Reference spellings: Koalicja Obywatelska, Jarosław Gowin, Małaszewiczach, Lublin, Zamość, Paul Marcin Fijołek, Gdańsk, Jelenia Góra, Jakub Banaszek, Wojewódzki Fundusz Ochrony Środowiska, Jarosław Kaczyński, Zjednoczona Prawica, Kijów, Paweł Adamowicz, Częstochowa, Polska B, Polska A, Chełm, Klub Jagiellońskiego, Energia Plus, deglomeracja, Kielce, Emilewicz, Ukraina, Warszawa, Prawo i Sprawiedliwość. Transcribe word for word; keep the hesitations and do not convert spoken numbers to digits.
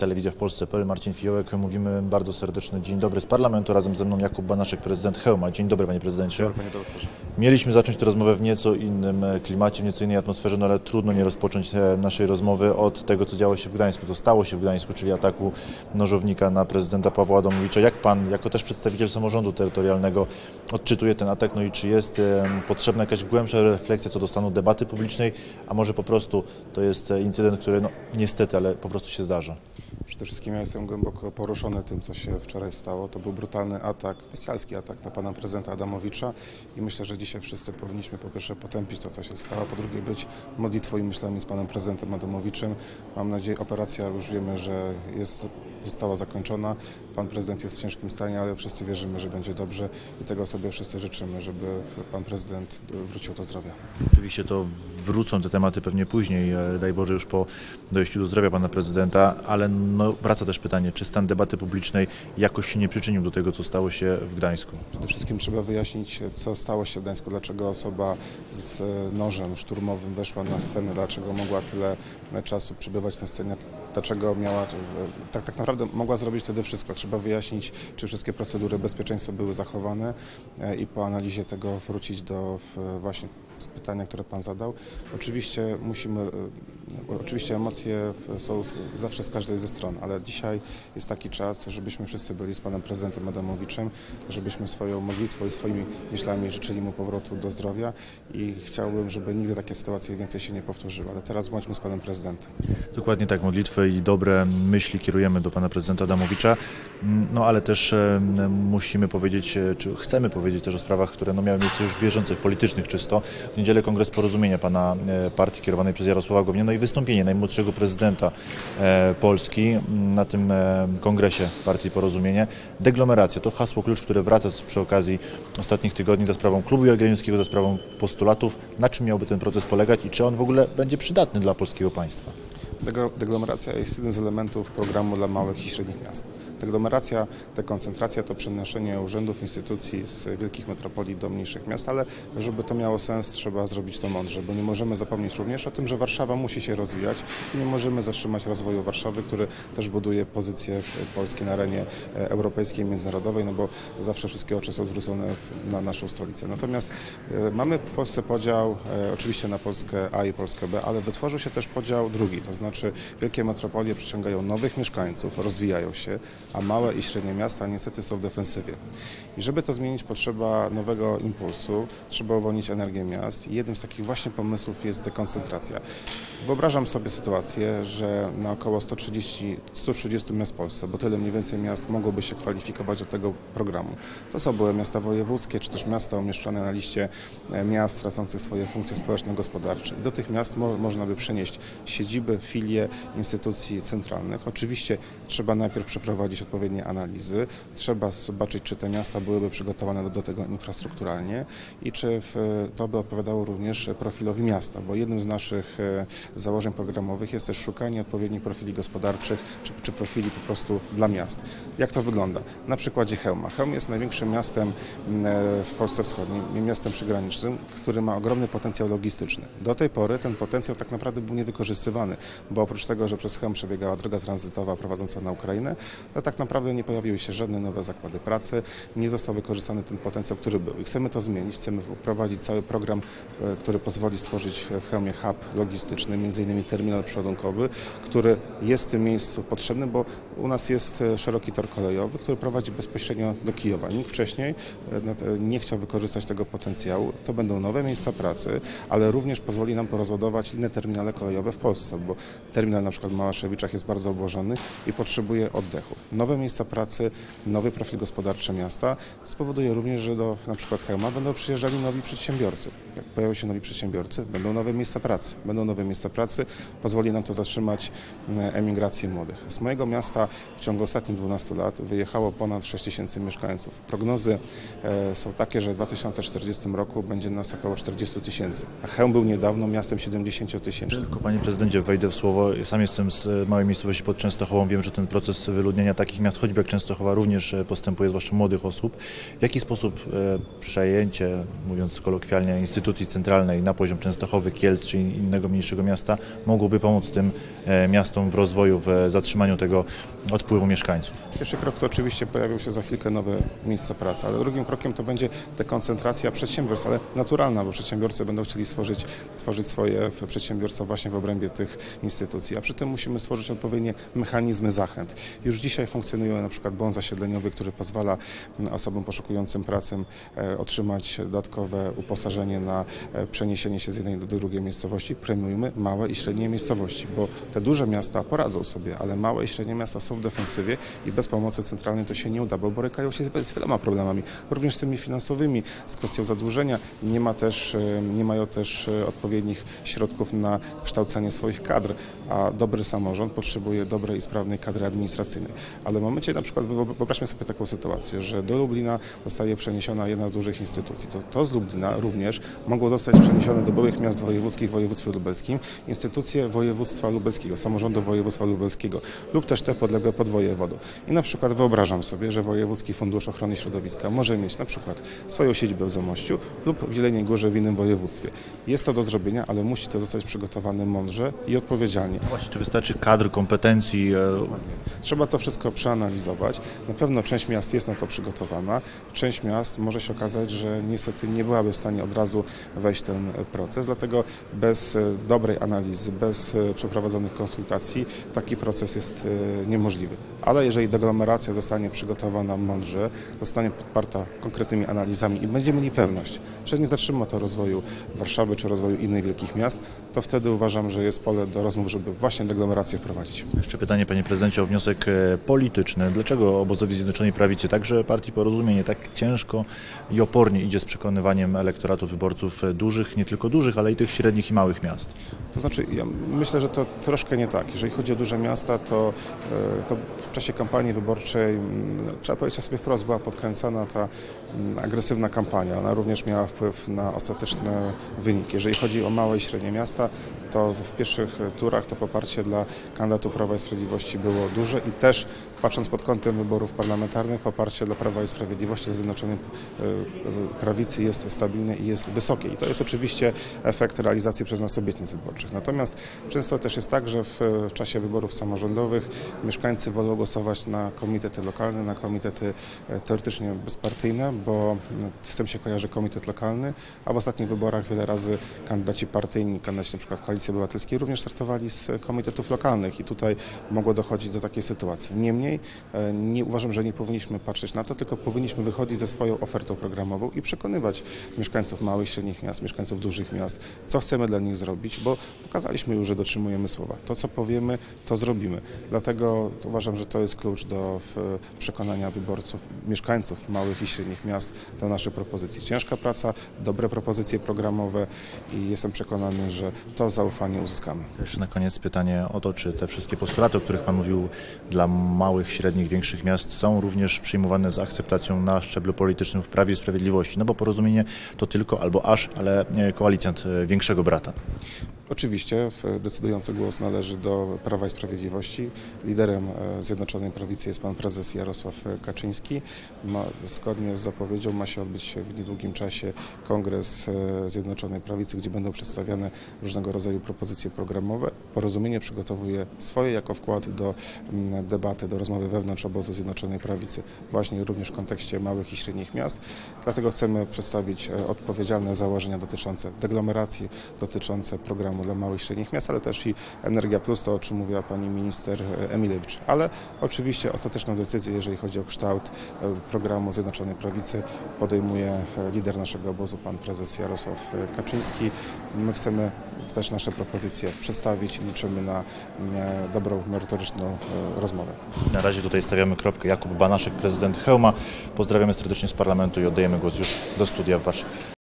Telewizja w Polsce. Paul Marcin Fijołek. Mówimy bardzo serdeczny dzień dobry z parlamentu. Razem ze mną Jakub Banaszek, prezydent Chełma. Dzień dobry, panie prezydencie. Dobry, panie doktorze. Mieliśmy zacząć tę rozmowę w nieco innym klimacie, w nieco innej atmosferze, no ale trudno nie rozpocząć naszej rozmowy od tego, co działo się w Gdańsku. To stało się w Gdańsku, czyli ataku nożownika na prezydenta Pawła Adamowicza. Jak pan, jako też przedstawiciel samorządu terytorialnego, odczytuje ten atak? No i czy jest potrzebna jakaś głębsza refleksja co do stanu debaty publicznej, a może po prostu to jest incydent, który no, niestety, ale po prostu się zdarza? Przede wszystkim ja jestem głęboko poruszony tym, co się wczoraj stało. To był brutalny atak, bestialski atak na pana prezydenta Adamowicza i myślę, że dzisiaj wszyscy powinniśmy po pierwsze potępić to, co się stało, po drugie być modlitwą i myślami z panem prezydentem Adamowiczem. Mam nadzieję, operacja już wiemy, że jest, została zakończona. Pan prezydent jest w ciężkim stanie, ale wszyscy wierzymy, że będzie dobrze i tego sobie wszyscy życzymy, żeby pan prezydent wrócił do zdrowia. Oczywiście to wrócą te tematy pewnie później, daj Boże już po dojściu do zdrowia pana prezydenta, ale no, wraca też pytanie, czy stan debaty publicznej jakoś się nie przyczynił do tego, co stało się w Gdańsku? Przede wszystkim trzeba wyjaśnić, co stało się w Gdańsku, dlaczego osoba z nożem szturmowym weszła na scenę, dlaczego mogła tyle czasu przebywać na scenie, dlaczego miała, tak, tak naprawdę mogła zrobić wtedy wszystko. Trzeba wyjaśnić, czy wszystkie procedury bezpieczeństwa były zachowane i po analizie tego wrócić do właśnie pytania, które pan zadał. Oczywiście musimy, oczywiście emocje są zawsze z każdej ze stron, ale dzisiaj jest taki czas, żebyśmy wszyscy byli z panem prezydentem Adamowiczem, żebyśmy swoją modlitwą i swoimi myślami życzyli mu powrotu do zdrowia i chciałbym, żeby nigdy takie sytuacje więcej się nie powtórzyły, ale teraz bądźmy z panem prezydentem. Dokładnie tak, modlitwy i dobre myśli kierujemy do pana prezydenta Adamowicza, no ale też musimy powiedzieć, czy chcemy powiedzieć też o sprawach, które no, miały miejsce już bieżących, politycznych czysto. W niedzielę Kongres Porozumienia pana partii kierowanej przez Jarosława Gowina, no i wystąpienie najmłodszego prezydenta Polski na tym kongresie partii Porozumienie. Deglomeracja to hasło klucz, które wraca przy okazji ostatnich tygodni za sprawą Klubu Jagiellońskiego, za sprawą postulatów. Na czym miałby ten proces polegać i czy on w ogóle będzie przydatny dla polskiego państwa? Deglomeracja jest jednym z elementów programu dla małych i średnich miast. Deglomeracja, dekoncentracja to przenoszenie urzędów, instytucji z wielkich metropolii do mniejszych miast, ale żeby to miało sens, trzeba zrobić to mądrze, bo nie możemy zapomnieć również o tym, że Warszawa musi się rozwijać i nie możemy zatrzymać rozwoju Warszawy, który też buduje pozycję Polski na arenie europejskiej, międzynarodowej, no bo zawsze wszystkie oczy są zwrócone na naszą stolicę. Natomiast mamy w Polsce podział oczywiście na Polskę A i Polskę B, ale wytworzył się też podział drugi, to znaczy wielkie metropolie przyciągają nowych mieszkańców, rozwijają się, a małe i średnie miasta niestety są w defensywie. I żeby to zmienić, potrzeba nowego impulsu, trzeba uwolnić energię miast i jednym z takich właśnie pomysłów jest dekoncentracja. Wyobrażam sobie sytuację, że na około stu trzydziestu miast w Polsce, bo tyle mniej więcej miast mogłoby się kwalifikować do tego programu. To są były miasta wojewódzkie, czy też miasta umieszczone na liście miast tracących swoje funkcje społeczno-gospodarcze. Do tych miast mo- można by przenieść siedziby, filie instytucji centralnych. Oczywiście trzeba najpierw przeprowadzić odpowiednie analizy, trzeba zobaczyć, czy te miasta byłyby przygotowane do, do tego infrastrukturalnie i czy w, to by odpowiadało również profilowi miasta, bo jednym z naszych założeń programowych jest też szukanie odpowiednich profili gospodarczych, czy, czy profili po prostu dla miast. Jak to wygląda? Na przykładzie Chełma. Chełm jest największym miastem w Polsce Wschodniej, miastem przygranicznym, który ma ogromny potencjał logistyczny. Do tej pory ten potencjał tak naprawdę był niewykorzystywany, bo oprócz tego, że przez Chełm przebiegała droga tranzytowa prowadząca na Ukrainę, to tak naprawdę nie pojawiły się żadne nowe zakłady pracy, nie został wykorzystany ten potencjał, który był. I chcemy to zmienić, chcemy wprowadzić cały program, który pozwoli stworzyć w Chełmie hub logistyczny, między innymi terminal przeładunkowy, który jest w tym miejscu potrzebny, bo u nas jest szeroki tor kolejowy, który prowadzi bezpośrednio do Kijowa. Nikt wcześniej nie chciał wykorzystać tego potencjału. To będą nowe miejsca pracy, ale również pozwoli nam porozładować inne terminale kolejowe w Polsce, bo terminal na przykład w Małaszewiczach jest bardzo obłożony i potrzebuje oddechu. Nowe miejsca pracy, nowy profil gospodarczy miasta spowoduje również, że do na przykład Chełma będą przyjeżdżali nowi przedsiębiorcy. Jak pojawią się nowi przedsiębiorcy, będą nowe miejsca pracy, będą nowe miejsca pracy, pozwoli nam to zatrzymać emigrację młodych. Z mojego miasta w ciągu ostatnich dwunastu lat wyjechało ponad sześć tysięcy mieszkańców. Prognozy są takie, że w dwa tysiące czterdziestym roku będzie nas około czterdzieści tysięcy, a Chełm był niedawno miastem siedemdziesiąt tysięcy. Tylko panie prezydencie, wejdę w słowo, sam jestem z małej miejscowości pod Częstochową, wiem, że ten proces wyludnienia tak takich miast choćby jak Częstochowa również postępuje, zwłaszcza młodych osób. W jaki sposób przejęcie, mówiąc kolokwialnie, instytucji centralnej na poziom Częstochowy, Kielc czy innego mniejszego miasta mogłoby pomóc tym miastom w rozwoju, w zatrzymaniu tego odpływu mieszkańców? Pierwszy krok to oczywiście pojawią się za chwilkę nowe miejsca pracy, ale drugim krokiem to będzie dekoncentracja przedsiębiorstw, ale naturalna, bo przedsiębiorcy będą chcieli stworzyć, tworzyć swoje przedsiębiorstwa właśnie w obrębie tych instytucji, a przy tym musimy stworzyć odpowiednie mechanizmy zachęt. Już dzisiaj funkcjonuje na przykład bon zasiedleniowy, który pozwala osobom poszukującym pracy otrzymać dodatkowe uposażenie na przeniesienie się z jednej do drugiej miejscowości. Premiujmy małe i średnie miejscowości, bo te duże miasta poradzą sobie, ale małe i średnie miasta są w defensywie i bez pomocy centralnej to się nie uda, bo borykają się z wieloma problemami, również z tymi finansowymi, z kwestią zadłużenia. Nie ma też, nie mają też odpowiednich środków na kształcenie swoich kadr, a dobry samorząd potrzebuje dobrej i sprawnej kadry administracyjnej. Ale w momencie na przykład, wyobraźmy sobie taką sytuację, że do Lublina zostaje przeniesiona jedna z dużych instytucji. To, to z Lublina również mogło zostać przeniesione do byłych miast wojewódzkich w województwie lubelskim instytucje województwa lubelskiego, samorządu województwa lubelskiego lub też te podległe pod wojewodą. I na przykład wyobrażam sobie, że Wojewódzki Fundusz Ochrony Środowiska może mieć na przykład swoją siedzibę w Zamościu lub w Jeleniej Górze w innym województwie. Jest to do zrobienia, ale musi to zostać przygotowane mądrze i odpowiedzialnie. Właśnie, czy wystarczy kadr, kompetencji? Trzeba to wszystko przeanalizować. Na pewno część miast jest na to przygotowana. Część miast może się okazać, że niestety nie byłaby w stanie od razu wejść w ten proces, dlatego bez dobrej analizy, bez przeprowadzonych konsultacji taki proces jest niemożliwy. Ale jeżeli deglomeracja zostanie przygotowana mądrze, zostanie podparta konkretnymi analizami i będziemy mieli pewność, że nie zatrzyma to rozwoju Warszawy czy rozwoju innych wielkich miast, to wtedy uważam, że jest pole do rozmów, żeby właśnie deglomerację wprowadzić. Jeszcze pytanie, panie prezydencie, o wniosek polityczny. Dlaczego obozowi Zjednoczonej Prawicy, także partii Porozumienie, tak ciężko i opornie idzie z przekonywaniem elektoratu wyborców dużych, nie tylko dużych, ale i tych średnich i małych miast? To znaczy, ja myślę, że to troszkę nie tak. Jeżeli chodzi o duże miasta, to, to w czasie kampanii wyborczej, trzeba powiedzieć sobie wprost, była podkręcana ta agresywna kampania. Ona również miała wpływ na ostateczne wyniki. Jeżeli chodzi o małe i średnie miasta, to w pierwszych turach to poparcie dla kandydatów Prawa i Sprawiedliwości było duże i też, patrząc pod kątem wyborów parlamentarnych, poparcie dla Prawa i Sprawiedliwości, dla Zjednoczonej Prawicy jest stabilne i jest wysokie. I to jest oczywiście efekt realizacji przez nas obietnic wyborczych. Natomiast często też jest tak, że w czasie wyborów samorządowych mieszkańcy wolą głosować na komitety lokalne, na komitety teoretycznie bezpartyjne, bo z tym się kojarzy komitet lokalny, a w ostatnich wyborach wiele razy kandydaci partyjni, kandydaci np. Koalicji Obywatelskiej również startowali z komitetów lokalnych i tutaj mogło dochodzić do takiej sytuacji. Niemniej nie uważam, że nie powinniśmy patrzeć na to, tylko powinniśmy wychodzić ze swoją ofertą programową i przekonywać mieszkańców małych i średnich miast, mieszkańców dużych miast, co chcemy dla nich zrobić, bo pokazaliśmy już, że dotrzymujemy słowa. To, co powiemy, to zrobimy. Dlatego uważam, że to jest klucz do przekonania wyborców, mieszkańców małych i średnich miast do naszych propozycji. Ciężka praca, dobre propozycje programowe i jestem przekonany, że to zaufanie uzyskamy. Jeszcze na koniec pytanie o to, czy te wszystkie postulaty, o których pan mówił, dla małych, średnich, większych miast są również przyjmowane z akceptacją na szczeblu politycznym w Prawie i Sprawiedliwości, no bo Porozumienie to tylko albo aż, ale koalicjant większego brata. Oczywiście decydujący głos należy do Prawa i Sprawiedliwości. Liderem Zjednoczonej Prawicy jest pan prezes Jarosław Kaczyński. Ma, zgodnie z zapowiedzią ma się odbyć w niedługim czasie kongres Zjednoczonej Prawicy, gdzie będą przedstawiane różnego rodzaju propozycje programowe. Porozumienie przygotowuje swoje jako wkład do debaty, do rozmowy wewnątrz obozu Zjednoczonej Prawicy, właśnie również w kontekście małych i średnich miast. Dlatego chcemy przedstawić odpowiedzialne założenia dotyczące deglomeracji, dotyczące programu dla małych i średnich miast, ale też i Energia Plus, to o czym mówiła pani minister Emilewicz. Ale oczywiście ostateczną decyzję, jeżeli chodzi o kształt programu Zjednoczonej Prawicy, podejmuje lider naszego obozu, pan prezes Jarosław Kaczyński. My chcemy też nasze propozycje przedstawić i liczymy na dobrą, merytoryczną rozmowę. Na razie tutaj stawiamy kropkę. Jakub Banaszek, prezydent Chełma. Pozdrawiamy serdecznie z parlamentu i oddajemy głos już do studia w Warszawie.